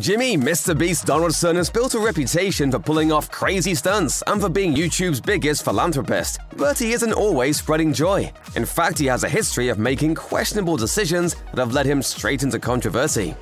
Jimmy "MrBeast" Donaldson has built a reputation for pulling off crazy stunts and for being YouTube's biggest philanthropist, but he isn't always spreading joy. In fact, he has a history of making questionable decisions that have led him straight into controversy.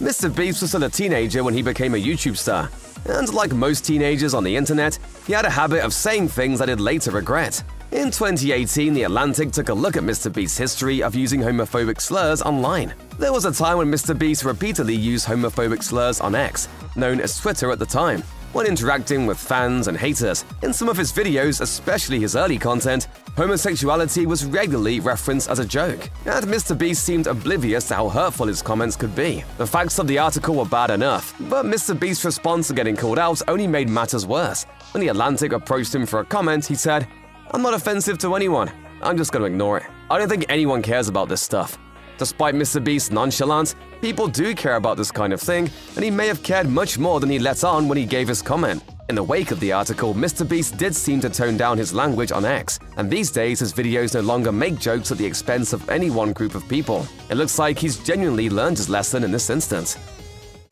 MrBeast was still a teenager when he became a YouTube star, and like most teenagers on the internet, he had a habit of saying things that he'd later regret. In 2018, The Atlantic took a look at MrBeast's history of using homophobic slurs online. There was a time when MrBeast repeatedly used homophobic slurs on X, known as Twitter at the time, when interacting with fans and haters. In some of his videos, especially his early content, homosexuality was regularly referenced as a joke, and MrBeast seemed oblivious to how hurtful his comments could be. The facts of the article were bad enough, but MrBeast's response to getting called out only made matters worse. When The Atlantic approached him for a comment, he said, "I'm not offensive to anyone. I'm just going to ignore it. I don't think anyone cares about this stuff." Despite MrBeast's nonchalance, people do care about this kind of thing, and he may have cared much more than he let on when he gave his comment. In the wake of the article, MrBeast did seem to tone down his language on X, and these days his videos no longer make jokes at the expense of any one group of people. It looks like he's genuinely learned his lesson in this instance.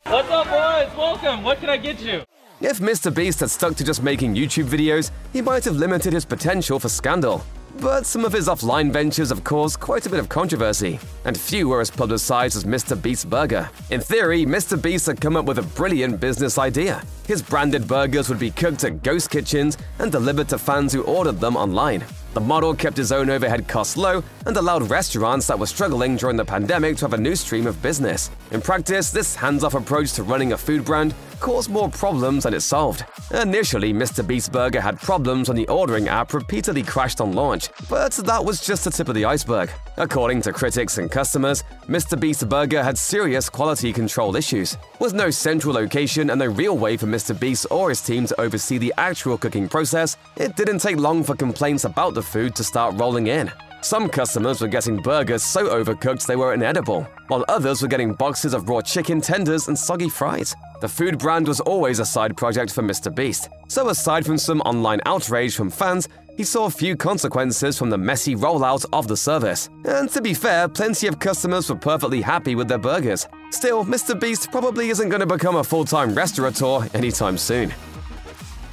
What's up, boys? Welcome! What can I get you? If MrBeast had stuck to just making YouTube videos, he might have limited his potential for scandal. But some of his offline ventures have caused quite a bit of controversy, and few were as publicized as MrBeast's Burger. In theory, MrBeast had come up with a brilliant business idea. His branded burgers would be cooked at ghost kitchens and delivered to fans who ordered them online. The model kept his own overhead costs low and allowed restaurants that were struggling during the pandemic to have a new stream of business. In practice, this hands-off approach to running a food brand caused more problems than it solved. Initially, MrBeast Burger had problems when the ordering app repeatedly crashed on launch, but that was just the tip of the iceberg. According to critics and customers, MrBeast Burger had serious quality control issues, with no central location and no real way for MrBeast or his team to oversee the actual cooking process. It didn't take long for complaints about the food to start rolling in. Some customers were getting burgers so overcooked they were inedible, while others were getting boxes of raw chicken tenders and soggy fries. The food brand was always a side project for MrBeast, so aside from some online outrage from fans, he saw few consequences from the messy rollout of the service. And to be fair, plenty of customers were perfectly happy with their burgers. Still, MrBeast probably isn't going to become a full-time restaurateur anytime soon.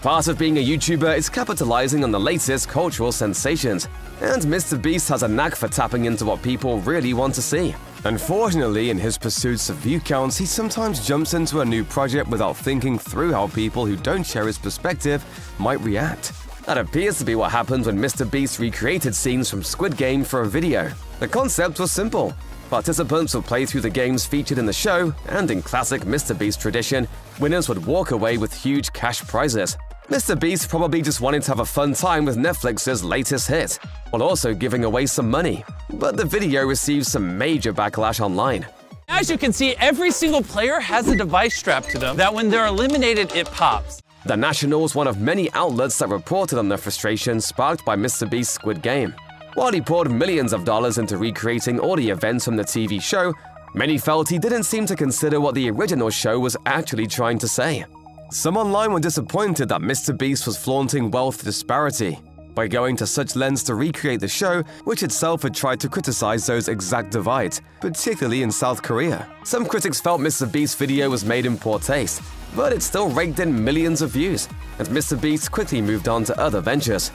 Part of being a YouTuber is capitalizing on the latest cultural sensations, and MrBeast has a knack for tapping into what people really want to see. Unfortunately, in his pursuits of view counts, he sometimes jumps into a new project without thinking through how people who don't share his perspective might react. That appears to be what happened when MrBeast recreated scenes from Squid Game for a video. The concept was simple. Participants would play through the games featured in the show, and in classic MrBeast tradition, winners would walk away with huge cash prizes. MrBeast probably just wanted to have a fun time with Netflix's latest hit, while also giving away some money. But the video received some major backlash online. As you can see, every single player has a device strapped to them that when they're eliminated, it pops. The National was one of many outlets that reported on the frustration sparked by MrBeast's Squid Game. While he poured millions of dollars into recreating all the events from the TV show, many felt he didn't seem to consider what the original show was actually trying to say. Some online were disappointed that MrBeast was flaunting wealth disparity by going to such lengths to recreate the show, which itself had tried to criticize those exact divides, particularly in South Korea. Some critics felt MrBeast's video was made in poor taste, but it still raked in millions of views, and MrBeast quickly moved on to other ventures.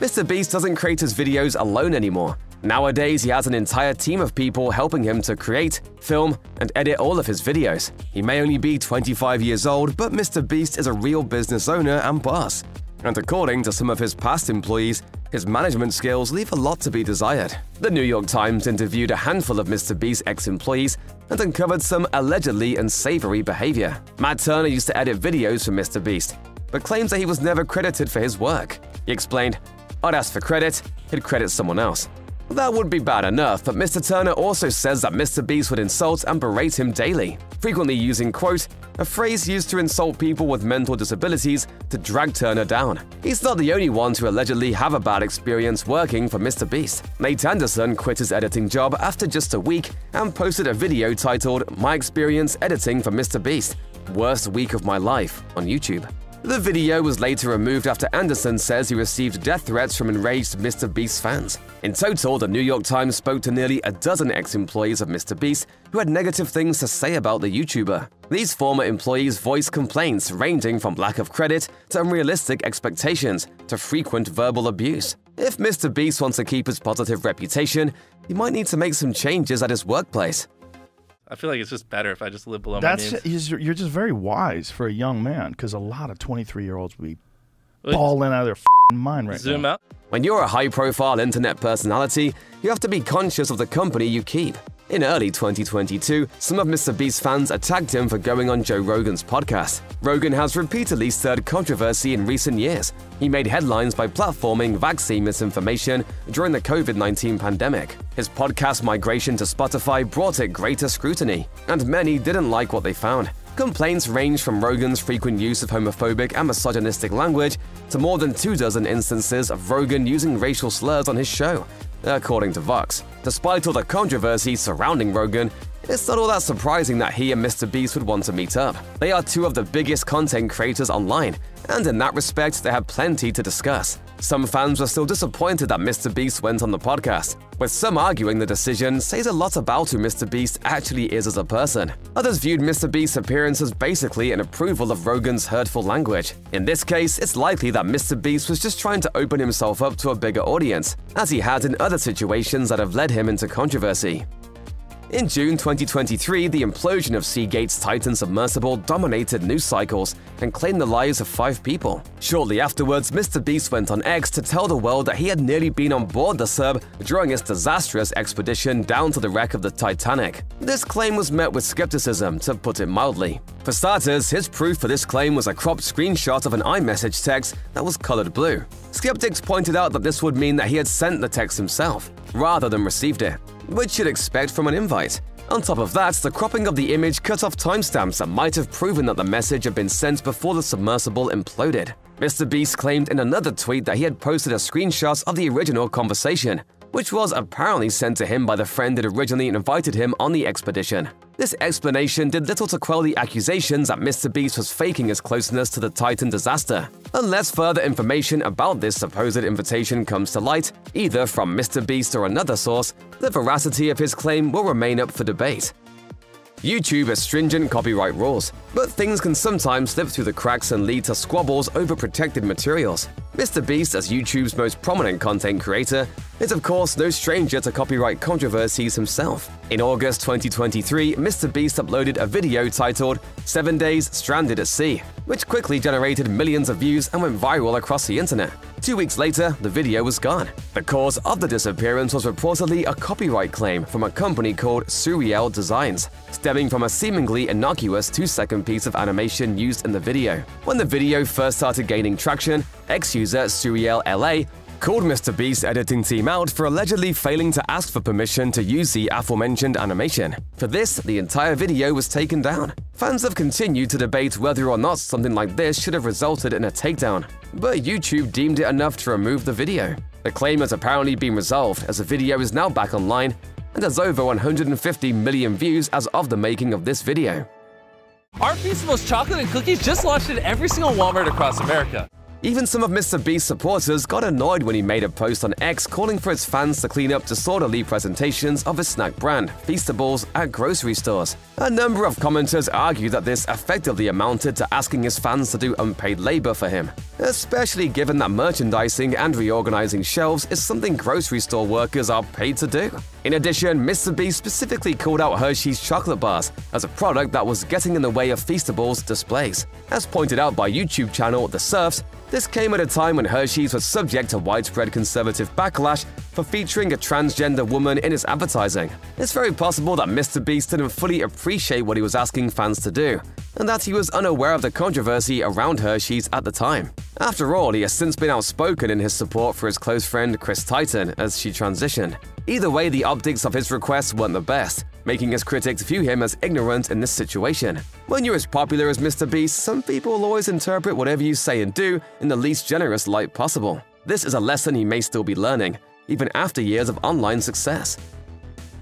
MrBeast doesn't create his videos alone anymore. Nowadays, he has an entire team of people helping him to create, film, and edit all of his videos. He may only be 25 years old, but MrBeast is a real business owner and boss. And according to some of his past employees, his management skills leave a lot to be desired. The New York Times interviewed a handful of MrBeast's ex-employees and uncovered some allegedly unsavory behavior. Matt Turner used to edit videos for MrBeast, but claims that he was never credited for his work. He explained, "I'd ask for credit, he'd credit someone else." That would be bad enough, but Mr. Turner also says that MrBeast would insult and berate him daily, frequently using, quote, a phrase used to insult people with mental disabilities to drag Turner down. He's not the only one to allegedly have a bad experience working for MrBeast. Nate Anderson quit his editing job after just a week and posted a video titled, "My Experience Editing for MrBeast, Worst Week of My Life," on YouTube. The video was later removed after Anderson says he received death threats from enraged MrBeast fans. In total, The New York Times spoke to nearly a dozen ex-employees of MrBeast who had negative things to say about the YouTuber. These former employees voiced complaints ranging from lack of credit to unrealistic expectations to frequent verbal abuse. If MrBeast wants to keep his positive reputation, he might need to make some changes at his workplace. I feel like it's just better if I just live below my means. You're just very wise for a young man, because a lot of 23-year-olds would be balling out of their f***ing mind right now. Zoom out. When you're a high-profile internet personality, you have to be conscious of the company you keep. In early 2022, some of MrBeast's fans attacked him for going on Joe Rogan's podcast. Rogan has repeatedly stirred controversy in recent years. He made headlines by platforming vaccine misinformation during the COVID-19 pandemic. His podcast migration to Spotify brought it greater scrutiny, and many didn't like what they found. Complaints ranged from Rogan's frequent use of homophobic and misogynistic language to more than 24 instances of Rogan using racial slurs on his show, according to Vox. Despite all the controversy surrounding Rogan, it's not all that surprising that he and MrBeast would want to meet up. They are two of the biggest content creators online, and in that respect, they have plenty to discuss. Some fans were still disappointed that MrBeast went on the podcast, with some arguing the decision says a lot about who MrBeast actually is as a person. Others viewed MrBeast's appearance as basically an approval of Rogan's hurtful language. In this case, it's likely that MrBeast was just trying to open himself up to a bigger audience, as he had in other situations that have led him into controversy. In June 2023, the implosion of Seagate's Titan submersible dominated news cycles and claimed the lives of 5 people. Shortly afterwards, MrBeast went on X to tell the world that he had nearly been on board the sub during its disastrous expedition down to the wreck of the Titanic. This claim was met with skepticism, to put it mildly. For starters, his proof for this claim was a cropped screenshot of an iMessage text that was colored blue. Skeptics pointed out that this would mean that he had sent the text himself, rather than received it, which you'd expect from an invite. On top of that, the cropping of the image cut off timestamps that might have proven that the message had been sent before the submersible imploded. MrBeast claimed in another tweet that he had posted a screenshot of the original conversation, which was apparently sent to him by the friend that originally invited him on the expedition. This explanation did little to quell the accusations that MrBeast was faking his closeness to the Titan disaster, unless further information about this supposed invitation comes to light, either from MrBeast or another source. The veracity of his claim will remain up for debate. YouTube has stringent copyright rules, but things can sometimes slip through the cracks and lead to squabbles over protected materials. MrBeast, as YouTube's most prominent content creator, is of course no stranger to copyright controversies himself. In August 2023, MrBeast uploaded a video titled 7 Days Stranded at Sea, which quickly generated millions of views and went viral across the internet. 2 weeks later, the video was gone. The cause of the disappearance was reportedly a copyright claim from a company called Surreal Designs, stemming from a seemingly innocuous 2-second piece of animation used in the video. When the video first started gaining traction, ex-user Surreal LA called MrBeast's editing team out for allegedly failing to ask for permission to use the aforementioned animation. For this, the entire video was taken down. Fans have continued to debate whether or not something like this should have resulted in a takedown, but YouTube deemed it enough to remove the video. The claim has apparently been resolved, as the video is now back online and has over 150 million views as of the making of this video. Our Feastables chocolate and cookies just launched at every single Walmart across America. Even some of MrBeast's supporters got annoyed when he made a post on X calling for his fans to clean up disorderly presentations of his snack brand, Feastables, at grocery stores. A number of commenters argue that this effectively amounted to asking his fans to do unpaid labor for him, especially given that merchandising and reorganizing shelves is something grocery store workers are paid to do. In addition, MrBeast specifically called out Hershey's chocolate bars as a product that was getting in the way of Feastables displays. As pointed out by YouTube channel The Surfs, this came at a time when Hershey's was subject to widespread conservative backlash for featuring a transgender woman in its advertising. It's very possible that MrBeast didn't fully appreciate what he was asking fans to do, and that he was unaware of the controversy around Hershey's at the time. After all, he has since been outspoken in his support for his close friend Chris Titan as she transitioned. Either way, the optics of his requests weren't the best, making his critics view him as ignorant in this situation. When you're as popular as MrBeast, some people will always interpret whatever you say and do in the least generous light possible. This is a lesson he may still be learning, even after years of online success.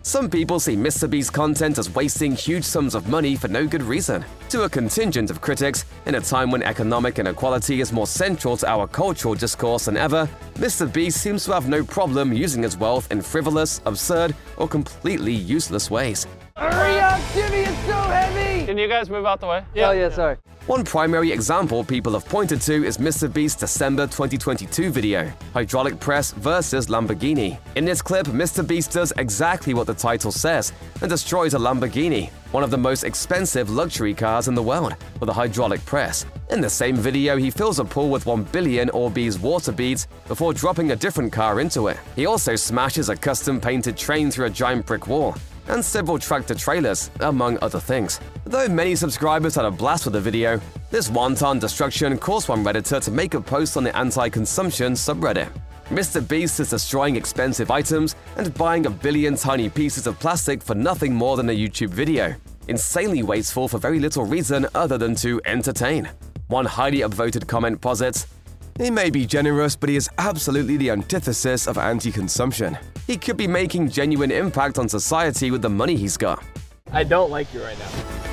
Some people see MrBeast's content as wasting huge sums of money for no good reason. To a contingent of critics, in a time when economic inequality is more central to our cultural discourse than ever, MrBeast seems to have no problem using his wealth in frivolous, absurd, or completely useless ways. Hurry up, Jimmy, it's so heavy! Can you guys move out the way? Yeah. Oh yeah, sorry. One primary example people have pointed to is MrBeast's December 2022 video, Hydraulic Press versus Lamborghini. In this clip, MrBeast does exactly what the title says and destroys a Lamborghini, one of the most expensive luxury cars in the world, with a hydraulic press. In the same video, he fills a pool with 1 billion Orbeez water beads before dropping a different car into it. He also smashes a custom-painted train through a giant brick wall and several tractor trailers, among other things. Though many subscribers had a blast with the video, this wanton destruction caused one Redditor to make a post on the anti-consumption subreddit. MrBeast is destroying expensive items and buying 1 billion tiny pieces of plastic for nothing more than a YouTube video, insanely wasteful for very little reason other than to entertain. One highly upvoted comment posits, "He may be generous, but he is absolutely the antithesis of anti-consumption. He could be making genuine impact on society with the money he's got." I don't like you right now.